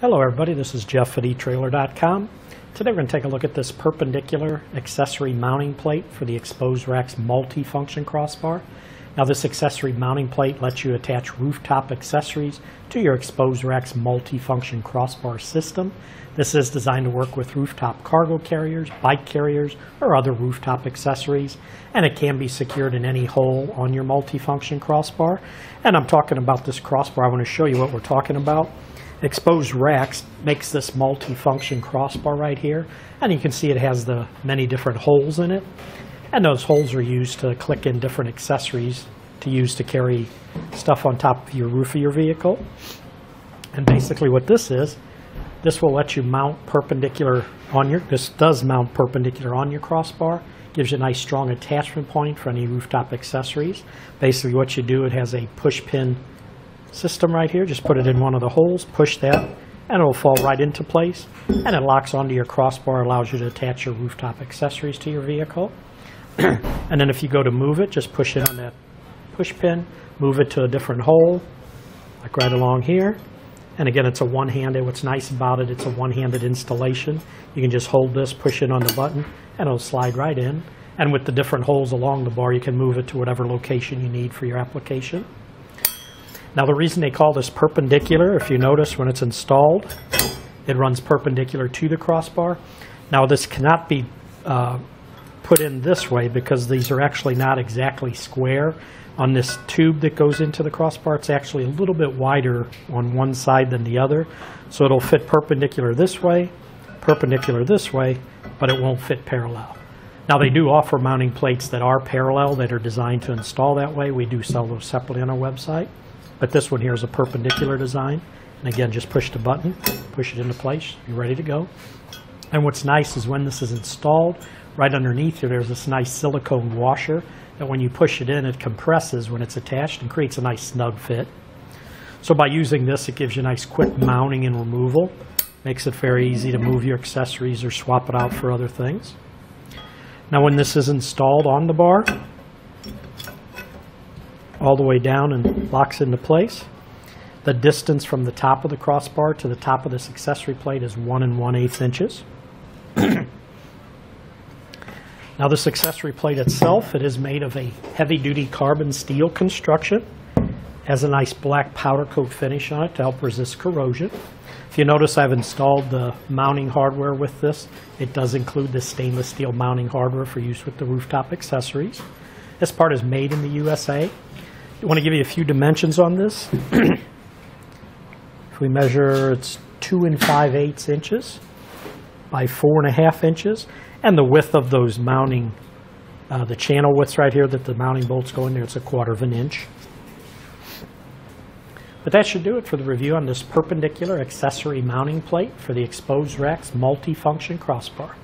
Hello everybody, this is Jeff at eTrailer.com. Today we're going to take a look at this perpendicular accessory mounting plate for the Exposed Racks multi-function crossbar. Now this accessory mounting plate lets you attach rooftop accessories to your Exposed Racks multi-function crossbar system. This is designed to work with rooftop cargo carriers, bike carriers, or other rooftop accessories, and it can be secured in any hole on your multi-function crossbar. And I'm talking about this crossbar. I want to show you what we're talking about. Exposed Racks makes this multi-function crossbar right here, and you can see it has the many different holes in it, and those holes are used to click in different accessories to use to carry stuff on top of your roof of your vehicle. And basically what this is, this will let you mount perpendicular on your, this does mount perpendicular on your crossbar, gives you a nice strong attachment point for any rooftop accessories. Basically what you do, it has a push pin system right here. Just put it in one of the holes, push that, and it'll fall right into place, and it locks onto your crossbar, allows you to attach your rooftop accessories to your vehicle. And then if you go to move it, just push in on that push pin, move it to a different hole, like right along here. And again, it's a one-handed, what's nice about it, it's a one-handed installation. You can just hold this, push in on the button, and it'll slide right in. And with the different holes along the bar, you can move it to whatever location you need for your application. Now the reason they call this perpendicular, if you notice when it's installed, it runs perpendicular to the crossbar. Now this cannot be put in this way because these are actually not exactly square. On this tube that goes into the crossbar, it's actually a little bit wider on one side than the other. So it'll fit perpendicular this way, but it won't fit parallel. Now they do offer mounting plates that are parallel, that are designed to install that way. We do sell those separately on our website. But this one here is a perpendicular design. And again, just push the button, push it into place, you're ready to go. And what's nice is when this is installed, right underneath here, there's this nice silicone washer that when you push it in, it compresses when it's attached and creates a nice snug fit. So by using this, it gives you a nice quick mounting and removal. Makes it very easy to move your accessories or swap it out for other things. Now when this is installed on the bar, all the way down and locks into place. The distance from the top of the crossbar to the top of this accessory plate is 1 1/8 inches. Now this accessory plate itself, it is made of a heavy-duty carbon steel construction. Has a nice black powder coat finish on it to help resist corrosion. If you notice, I've installed the mounting hardware with this. It does include the stainless steel mounting hardware for use with the rooftop accessories. This part is made in the USA. I want to give you a few dimensions on this. If we measure, it's 2 5/8 inches by 4 1/2 inches. And the width of those mounting, the channel widths right here that the mounting bolts go in there, it's 1/4 inch. But that should do it for the review on this perpendicular accessory mounting plate for the Exposed Racks multi-function crossbar.